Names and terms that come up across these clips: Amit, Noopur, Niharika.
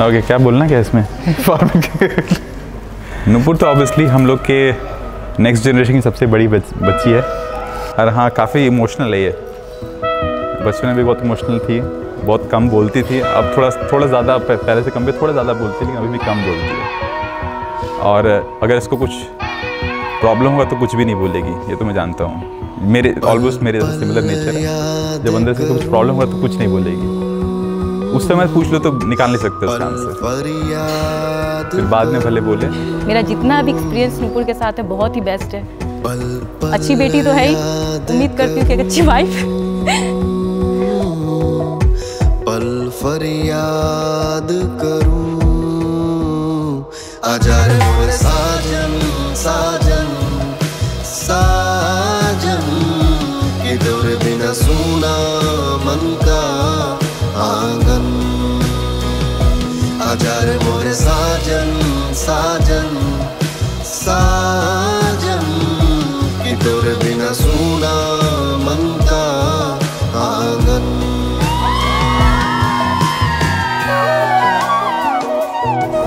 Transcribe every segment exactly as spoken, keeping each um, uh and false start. Okay okay, क्या बोलना क्या इसमें नूपुर तो ऑब्वियसली हम लोग के नेक्स्ट जनरेशन की सबसे बड़ी बच, बच्ची है और हाँ काफ़ी इमोशनल है ये। बचपन में भी बहुत इमोशनल थी, बहुत कम बोलती थी, अब थोड़ा थोड़ा ज़्यादा पहले से कम पे थोड़ा ज़्यादा बोलती है लेकिन अभी भी कम बोलती है। और अगर इसको कुछ प्रॉब्लम होगा तो कुछ भी नहीं बोलेगी, ये तो मैं जानता हूँ। मेरे ऑलमोस्ट मेरे सिमिलर नेचर है, जब अंदर से कुछ प्रॉब्लम होगा तो कुछ नहीं बोलेगी, उस समय पूछ लो तो निकाल नहीं सकते उसका आंसर, फिर बाद में भले बोले। मेरा जितना भी एक्सपीरियंस नूपुर के साथ है बहुत ही बेस्ट है। अच्छी बेटी तो है ही, उम्मीद करती हूँ कि अच्छी वाइफ। पल फरियाद करूं आजा रे मोरे साजन साजन साजन कि तोरे बिना सुना मन का आंगन आजा रे मोरे साजन साजन साजन कि तोरे बिना सुना मन का आंगन।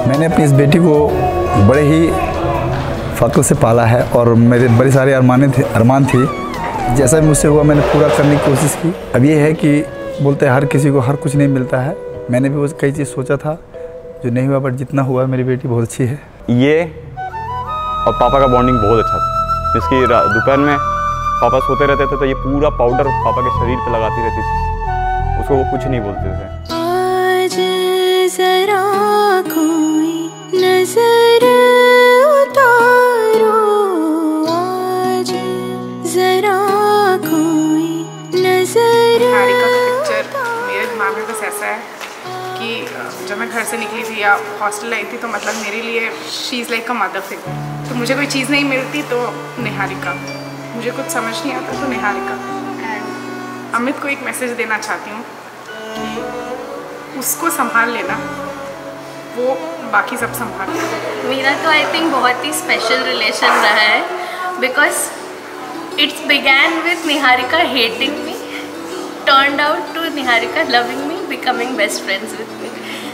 मैंने अपनी इस बेटी को बड़े ही फख्र से पाला है और मेरे बड़े सारे अरमान थे अरमान थी जैसा मुझसे हुआ मैंने पूरा करने की कोशिश की। अब ये है कि बोलते हैं हर किसी को हर कुछ नहीं मिलता है, मैंने भी वो कई चीज़ सोचा था जो नहीं हुआ, बट जितना हुआ मेरी बेटी बहुत अच्छी है। ये और पापा का बॉन्डिंग बहुत अच्छा था, जिसकी दोपहर में पापा सोते रहते थे तो ये पूरा पाउडर पापा के शरीर पे लगाती रहती थी, उसको वो कुछ नहीं बोलते थे। आज जरा कोई नजर उतारो, आज जरा कोई नजर। मामले बस ऐसा है कि जब मैं घर से निकली थी या हॉस्टल आई थी तो मतलब मेरे लिए she is like a mother figure. तो मुझे कोई चीज़ नहीं मिलती तो निहारिका, मुझे कुछ समझ नहीं आता तो निहारिका। एंड अमित को एक मैसेज देना चाहती हूँ कि उसको संभाल लेना, वो बाकी सब संभाल लेना। मेरा तो आई थिंक बहुत ही स्पेशल रिलेशन रहा है because it's began with Niharika hating me, turned out to Niharika loving me, becoming best friends with me.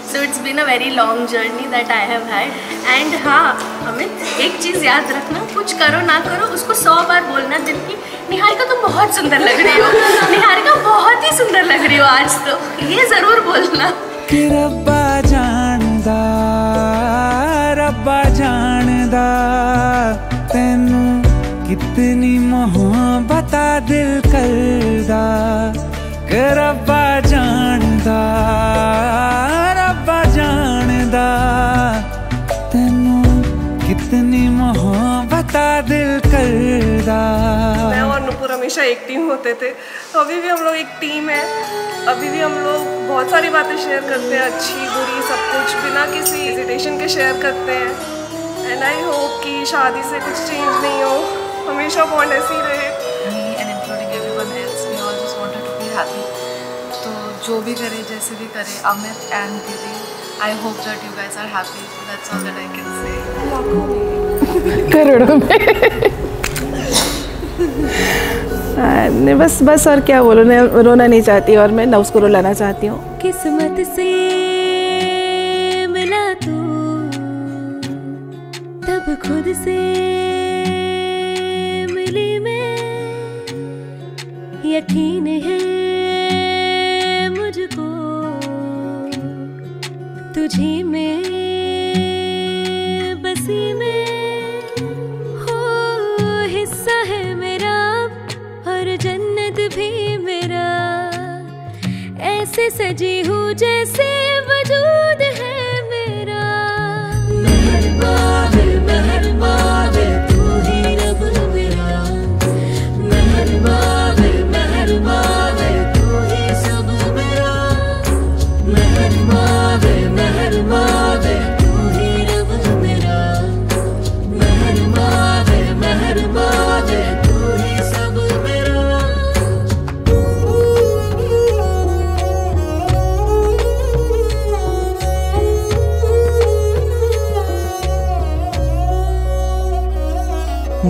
So it's been a very long journey that I have had. And हाँ अमित, एक चीज़ याद रखना, कुछ करो ना करो उसको सौ बार बोलना दिन की निहारिका तुम बहुत सुंदर लग रही हो, निहारिका बहुत ही सुंदर लग रही हो आज, तो ये ज़रूर बोलना। कि रब्बा जानदा रब्बा जानदा तेनू कितनी मोहब्बत दिल करदा, रब्बा जानदा रब्बा जानदा तेनू कितनी मोहब्बत दिल करदा। मैं और नूपुर हमेशा एक टीम होते थे, अभी भी हम लोग एक टीम है, अभी भी हम लोग बहुत सारी बातें शेयर करते हैं, अच्छी बुरी सब कुछ बिना किसी हेजिटेशन के शेयर करते हैं। एंड आई होप कि शादी से कुछ चेंज नहीं हो, हमेशा बॉन्ड ऐसी रहे। happy तो जो भी करे जैसे भी करे अमित एंड दीदी, I hope that you guys are happy, that's all that I can say. करोड़ों में मैं बस बस और क्या बोलूं, रोना नहीं चाहती और मैं ना उसको रुलाना चाहती हूँ। किस्मत से मिला तू तब खुद से मिली मैं, यकीन है तुझी में बसी में हो, हिस्सा है मेरा और जन्नत भी मेरा, ऐसे सजी हूँ जैसे वजूद है मेरा। मेहरबान मेहरबान तू ही रब मेरा, मेहरबान मेहरबान तू ही सब मेरा, मेहरबान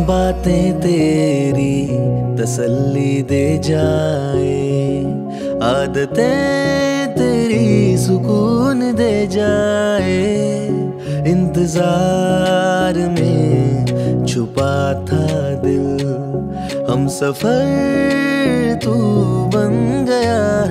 बातें तेरी तसल्ली दे जाए, आदतें सुकून दे जाए, इंतजार में छुपा था दिल, हम सफर तू बन गया